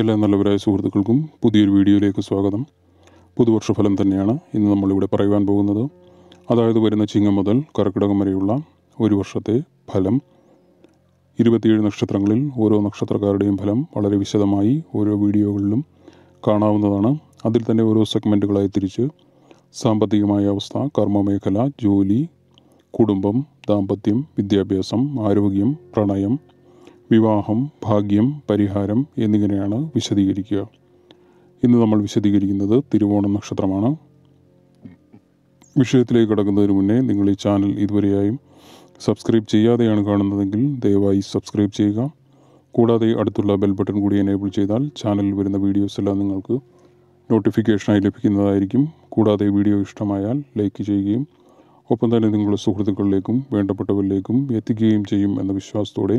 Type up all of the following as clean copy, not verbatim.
എല്ലാ നല്ലവരായ സുഹൃത്തുക്കൾക്കും പുതിയൊരു വീഡിയോയിലേക്ക് സ്വാഗതം. പുതുവർഷഫലം തന്നെയാണ് ഇന്ന് നമ്മളിവിടെ പറയുവാൻ പോകുന്നത്. അതായത് വരുന്ന ചിങ്ങം മുതൽ കർക്കിടകം വരെയുള്ള ഒരു വർഷത്തെ ഫലം, 27 നക്ഷത്രങ്ങളിൽ ഓരോ നക്ഷത്രക്കാരുടെയും ഫലം വളരെ വിശദമായി ഓരോ വീഡിയോകളിലും കാണാവുന്നതാണ്. അതിൽ തന്നെ ഓരോ സെഗ്മെൻറ്റുകളായി തിരിച്ച് സാമ്പത്തികമായ അവസ്ഥ, കർമ്മമേഖല, ജോലി, കുടുംബം, ദാമ്പത്യം, വിദ്യാഭ്യാസം, ആരോഗ്യം, പ്രണയം, വിവാഹം, ഭാഗ്യം, പരിഹാരം എന്നിങ്ങനെയാണ് വിശദീകരിക്കുക. ഇന്ന് നമ്മൾ വിശദീകരിക്കുന്നത് തിരുവോണം നക്ഷത്രമാണ്. വിഷയത്തിലേക്ക് കടക്കുന്നതിന് മുന്നേ നിങ്ങൾ ഈ ചാനൽ ഇതുവരെയായും സബ്സ്ക്രൈബ് ചെയ്യാതെയാണ് കാണുന്നതെങ്കിൽ ദയവായി സബ്സ്ക്രൈബ് ചെയ്യുക. കൂടാതെ അടുത്തുള്ള ബെൽ ബട്ടൺ കൂടി എനേബിൾ ചെയ്താൽ ചാനലിൽ വരുന്ന വീഡിയോസ് എല്ലാം നിങ്ങൾക്ക് നോട്ടിഫിക്കേഷനായി ലഭിക്കുന്നതായിരിക്കും. കൂടാതെ വീഡിയോ ഇഷ്ടമായാൽ ലൈക്ക് ചെയ്യുകയും ഒപ്പം തന്നെ നിങ്ങളുടെ സുഹൃത്തുക്കളിലേക്കും വേണ്ടപ്പെട്ടവരിലേക്കും എത്തിക്കുകയും ചെയ്യും എന്ന വിശ്വാസത്തോടെ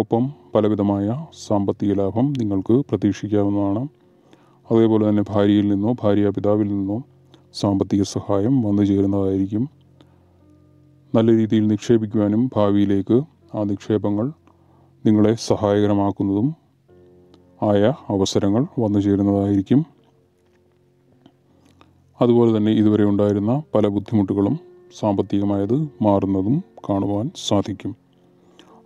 ഒപ്പം പലവിധമായ സാമ്പത്തിക ലാഭം നിങ്ങൾക്ക് പ്രതീക്ഷിക്കാവുന്നതാണ്. അതേപോലെ തന്നെ ഭാര്യയിൽ നിന്നോ ഭാര്യാപിതാവിൽ നിന്നോ സാമ്പത്തിക സഹായം വന്നു ചേരുന്നതായിരിക്കും. നല്ല രീതിയിൽ നിക്ഷേപിക്കുവാനും ഭാവിയിലേക്ക് ആ നിക്ഷേപങ്ങൾ നിങ്ങളെ സഹായകരമാക്കുന്നതും ആയ അവസരങ്ങൾ വന്നു ചേരുന്നതായിരിക്കും. അതുപോലെ തന്നെ ഇതുവരെ ഉണ്ടായിരുന്ന പല ബുദ്ധിമുട്ടുകളും സാമ്പത്തികമായത് മാറുന്നതും കാണുവാൻ സാധിക്കും.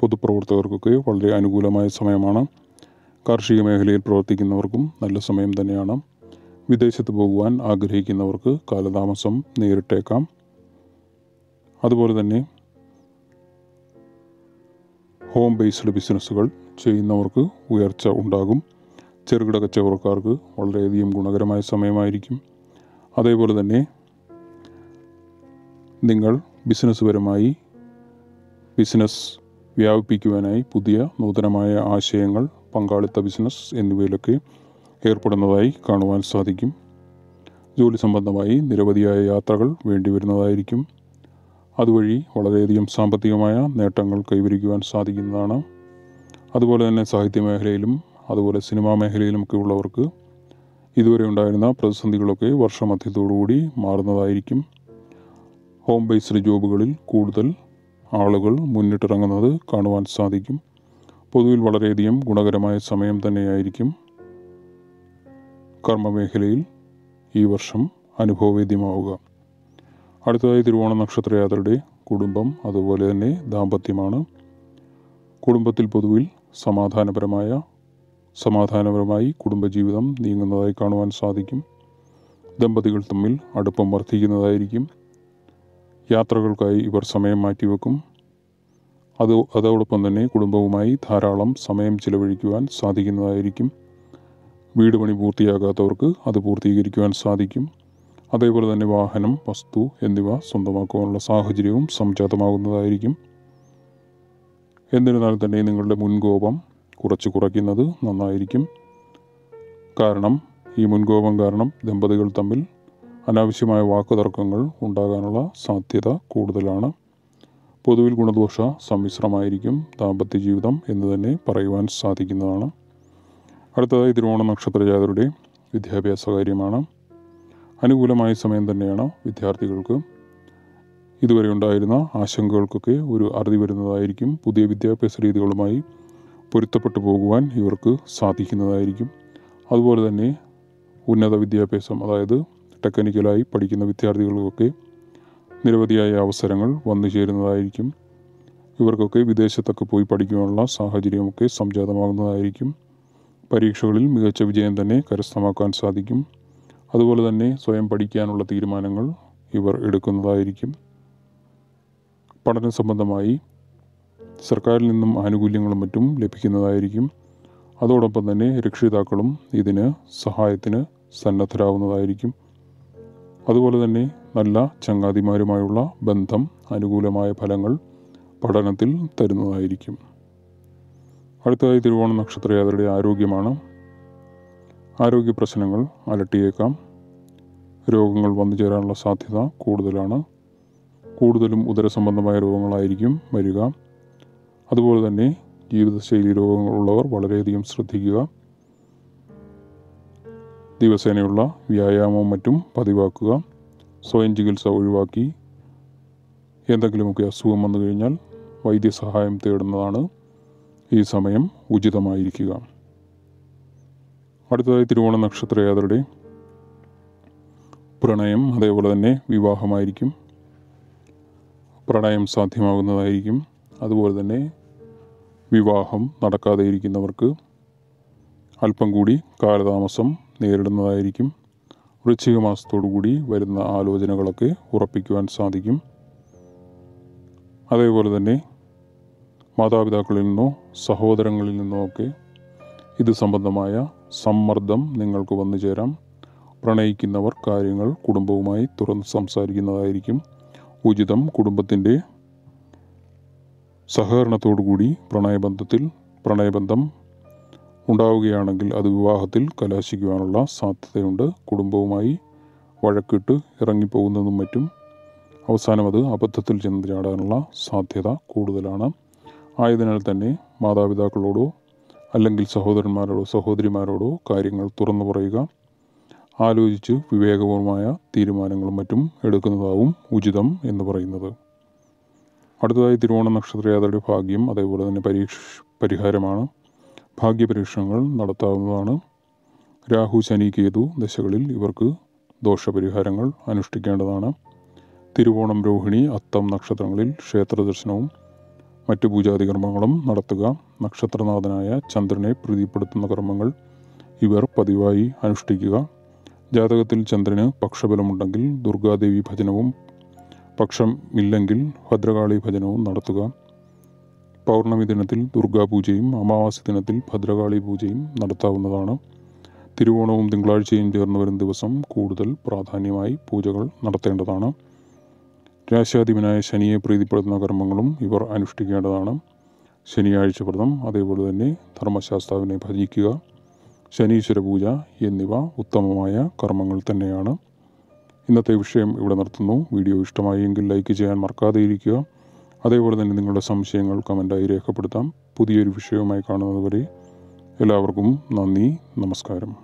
പൊതുപ്രവർത്തകർക്കൊക്കെ വളരെ അനുകൂലമായ സമയമാണ്. കാർഷിക മേഖലയിൽ പ്രവർത്തിക്കുന്നവർക്കും നല്ല സമയം തന്നെയാണ്. വിദേശത്ത് പോകുവാൻ ആഗ്രഹിക്കുന്നവർക്ക് കാലതാമസം നേരിട്ടേക്കാം. അതുപോലെ തന്നെ ഹോം ബേസ്ഡ് ബിസിനസ്സുകൾ ചെയ്യുന്നവർക്ക് ഉയർച്ച ഉണ്ടാകും. ചെറുകിട കച്ചവടക്കാർക്ക് വളരെയധികം ഗുണകരമായ സമയമായിരിക്കും. അതേപോലെ തന്നെ നിങ്ങൾ ബിസിനസ്സുപരമായി ബിസിനസ് വ്യാപിപ്പിക്കുവാനായി പുതിയ നൂതനമായ ആശയങ്ങൾ, പങ്കാളിത്ത ബിസിനസ് എന്നിവയിലൊക്കെ ഏർപ്പെടുന്നതായി കാണുവാൻ സാധിക്കും. ജോലി സംബന്ധമായി നിരവധിയായ യാത്രകൾ വേണ്ടിവരുന്നതായിരിക്കും. അതുവഴി വളരെയധികം സാമ്പത്തികമായ നേട്ടങ്ങൾ കൈവരിക്കുവാൻ സാധിക്കുന്നതാണ്. അതുപോലെ തന്നെ സാഹിത്യ മേഖലയിലും അതുപോലെ സിനിമാ മേഖലയിലുമൊക്കെ ഉള്ളവർക്ക് ഇതുവരെ ഉണ്ടായിരുന്ന പ്രതിസന്ധികളൊക്കെ വർഷമധ്യത്തോടുകൂടി മാറുന്നതായിരിക്കും. ഹോം ബേസ്ഡ് ജോബുകളിൽ കൂടുതൽ ആളുകൾ മുന്നിട്ടിറങ്ങുന്നത് കാണുവാൻ സാധിക്കും. പൊതുവിൽ വളരെയധികം ഗുണകരമായ സമയം തന്നെയായിരിക്കും. കർമ്മമേഖലയിൽ ഈ വർഷം അനുഭവവേദ്യമാവുക. അടുത്തതായി തിരുവോണ നക്ഷത്രയാതരുടെ കുടുംബം അതുപോലെ തന്നെ ദാമ്പത്യമാണ്. കുടുംബത്തിൽ പൊതുവിൽ സമാധാനപരമായി കുടുംബജീവിതം നീങ്ങുന്നതായി കാണുവാൻ സാധിക്കും. ദമ്പതികൾ തമ്മിൽ അടുപ്പം വർദ്ധിക്കുന്നതായിരിക്കും. യാത്രകൾക്കായി ഇവർ സമയം മാറ്റിവെക്കും. അതോടൊപ്പം തന്നെ കുടുംബവുമായി ധാരാളം സമയം ചിലവഴിക്കുവാൻ സാധിക്കുന്നതായിരിക്കും. വീട് പണി പൂർത്തിയാകാത്തവർക്ക് അത് പൂർത്തീകരിക്കുവാൻ സാധിക്കും. അതേപോലെ തന്നെ വാഹനം, വസ്തു എന്നിവ സ്വന്തമാക്കുവാനുള്ള സാഹചര്യവും സംജാതമാകുന്നതായിരിക്കും. എന്നിരുന്നാൽ തന്നെ നിങ്ങളുടെ മുൻകോപം കുറയ്ക്കുന്നത് നന്നായിരിക്കും. കാരണം ഈ മുൻകോപം കാരണം ദമ്പതികൾ തമ്മിൽ അനാവശ്യമായ വാക്കുതർക്കങ്ങൾ ഉണ്ടാകാനുള്ള സാധ്യത കൂടുതലാണ്. പൊതുവിൽ ഗുണദോഷ സമ്മിശ്രമായിരിക്കും ദാമ്പത്യ ജീവിതം എന്ന് തന്നെ പറയുവാൻ സാധിക്കുന്നതാണ്. അടുത്തതായി തിരുവോണ നക്ഷത്രജാതരുടെ വിദ്യാഭ്യാസ കാര്യമാണ്. അനുകൂലമായ സമയം തന്നെയാണ് വിദ്യാർത്ഥികൾക്ക്. ഇതുവരെ ഉണ്ടായിരുന്ന ആശങ്കകൾക്കൊക്കെ ഒരു അറുതി വരുന്നതായിരിക്കും. പുതിയ വിദ്യാഭ്യാസ രീതികളുമായി പൊരുത്തപ്പെട്ടു പോകുവാൻ ഇവർക്ക് സാധിക്കുന്നതായിരിക്കും. അതുപോലെ തന്നെ ഉന്നത വിദ്യാഭ്യാസം, അതായത് ടെക്നിക്കലായി പഠിക്കുന്ന വിദ്യാർത്ഥികൾക്കൊക്കെ നിരവധിയായ അവസരങ്ങൾ വന്നു ചേരുന്നതായിരിക്കും. ഇവർക്കൊക്കെ വിദേശത്തൊക്കെ പോയി പഠിക്കുവാനുള്ള സാഹചര്യമൊക്കെ സംജാതമാകുന്നതായിരിക്കും. പരീക്ഷകളിൽ മികച്ച വിജയം തന്നെ കരസ്ഥമാക്കാൻ സാധിക്കും. അതുപോലെ തന്നെ സ്വയം പഠിക്കാനുള്ള തീരുമാനങ്ങൾ ഇവർ എടുക്കുന്നതായിരിക്കും. പഠന സംബന്ധമായി സർക്കാരിൽ നിന്നും ആനുകൂല്യങ്ങളും മറ്റും ലഭിക്കുന്നതായിരിക്കും. അതോടൊപ്പം തന്നെ രക്ഷിതാക്കളും ഇതിന് സഹായത്തിന് സന്നദ്ധരാകുന്നതായിരിക്കും. അതുപോലെ തന്നെ നല്ല ചങ്ങാതിമാരുമായുള്ള ബന്ധം അനുകൂലമായ ഫലങ്ങൾ പഠനത്തിൽ തരുന്നതായിരിക്കും. അടുത്തതായി തിരുവോണം നക്ഷത്രയാതരുടെ ആരോഗ്യമാണ്. ആരോഗ്യ പ്രശ്നങ്ങൾ അലട്ടിയേക്കാം. രോഗങ്ങൾ വന്നു ചേരാനുള്ള സാധ്യത കൂടുതലാണ്. കൂടുതലും ഉദരസംബന്ധമായ രോഗങ്ങളായിരിക്കും വരിക. അതുപോലെ തന്നെ ജീവിതശൈലി രോഗങ്ങളുള്ളവർ വളരെയധികം ശ്രദ്ധിക്കുക. ദിവസേനയുള്ള വ്യായാമവും മറ്റും പതിവാക്കുക. സ്വയം ചികിത്സ ഒഴിവാക്കി എന്തെങ്കിലുമൊക്കെ അസുഖം വന്നു കഴിഞ്ഞാൽ വൈദ്യസഹായം തേടുന്നതാണ് ഈ സമയം ഉചിതമായിരിക്കുക. അടുത്തതായി തിരുവോണ നക്ഷത്രയാതരുടെ പ്രണയം അതേപോലെ തന്നെ വിവാഹമായിരിക്കും. പ്രണയം സാധ്യമാകുന്നതായിരിക്കും. അതുപോലെ തന്നെ വിവാഹം നടക്കാതെ ഇരിക്കുന്നവർക്ക് അല്പം കൂടി കാലതാമസം നേരിടുന്നതായിരിക്കും. വൃശ്ചിക മാസത്തോടുകൂടി വരുന്ന ആലോചനകളൊക്കെ ഉറപ്പിക്കുവാൻ സാധിക്കും. അതേപോലെ തന്നെ മാതാപിതാക്കളിൽ നിന്നോ സഹോദരങ്ങളിൽ നിന്നോ ഒക്കെ ഇത് സംബന്ധമായ സമ്മർദ്ദം നിങ്ങൾക്ക് വന്നു ചേരാം. പ്രണയിക്കുന്നവർ കാര്യങ്ങൾ കുടുംബവുമായി തുറന്ന് സംസാരിക്കുന്നതായിരിക്കും ഉചിതം. കുടുംബത്തിൻ്റെ സഹകരണത്തോടുകൂടി പ്രണയബന്ധം ഉണ്ടാവുകയാണെങ്കിൽ അത് വിവാഹത്തിൽ കലാശിക്കുവാനുള്ള സാധ്യതയുണ്ട്. കുടുംബവുമായി വഴക്കിട്ട് ഇറങ്ങിപ്പോകുന്നതും മറ്റും അവസാനം അത് അബദ്ധത്തിൽ ചെന്ന് ചാടാനുള്ള സാധ്യത കൂടുതലാണ്. ആയതിനാൽ തന്നെ മാതാപിതാക്കളോടോ അല്ലെങ്കിൽ സഹോദരന്മാരോടോ സഹോദരിമാരോടോ കാര്യങ്ങൾ തുറന്നു പറയുക. ആലോചിച്ച് വിവേകപൂർവമായ തീരുമാനങ്ങളും മറ്റും എടുക്കുന്നതാവും ഉചിതം എന്ന് പറയുന്നത്. അടുത്തതായി തിരുവോണ നക്ഷത്രയാതരുടെ ഭാഗ്യം അതേപോലെ തന്നെ പരിഹാരമാണ്. ഭാഗ്യപരീക്ഷണങ്ങൾ നടത്താവുന്നതാണ്. രാഹു, ശനി, കേതു ദശകളിൽ ഇവർക്ക് ദോഷപരിഹാരങ്ങൾ അനുഷ്ഠിക്കേണ്ടതാണ്. തിരുവോണം, രോഹിണി, അത്തം നക്ഷത്രങ്ങളിൽ ക്ഷേത്രദർശനവും മറ്റു പൂജാതികർമ്മങ്ങളും നടത്തുക. നക്ഷത്രനാഥനായ ചന്ദ്രനെ പ്രീതിപ്പെടുത്തുന്ന കർമ്മങ്ങൾ ഇവർ പതിവായി അനുഷ്ഠിക്കുക. ജാതകത്തിൽ ചന്ദ്രന് പക്ഷബലമുണ്ടെങ്കിൽ ദുർഗാദേവി ഭജനവും പക്ഷം ഇല്ലെങ്കിൽ ഭദ്രകാളി ഭജനവും നടത്തുക. പൗർണമി ദിനത്തിൽ ദുർഗാപൂജയും അമാവാസി ദിനത്തിൽ ഭദ്രകാളി പൂജയും നടത്താവുന്നതാണ്. തിരുവോണവും തിങ്കളാഴ്ചയും ചേർന്ന് വരും ദിവസം കൂടുതൽ പ്രാധാന്യമായി പൂജകൾ നടത്തേണ്ടതാണ്. രാശ്യാധിപനായ ശനിയെ പ്രീതിപ്പെടുത്തുന്ന കർമ്മങ്ങളും ഇവർ അനുഷ്ഠിക്കേണ്ടതാണ്. ശനിയാഴ്ച വ്രതം അതേപോലെ തന്നെ ധർമ്മശാസ്താവിനെ ഭജിക്കുക, ശനീശ്വര പൂജ എന്നിവ ഉത്തമമായ കർമ്മങ്ങൾ തന്നെയാണ്. ഇന്നത്തെ വിഷയം ഇവിടെ നിർത്തുന്നു. വീഡിയോ ഇഷ്ടമായെങ്കിൽ ലൈക്ക് ചെയ്യാൻ മറക്കാതെ ഇരിക്കുക. അതേപോലെ തന്നെ നിങ്ങളുടെ സംശയങ്ങൾ കമൻറ്റായി രേഖപ്പെടുത്താം. പുതിയൊരു വിഷയവുമായി കാണുന്നതുവരെ എല്ലാവർക്കും നന്ദി, നമസ്കാരം.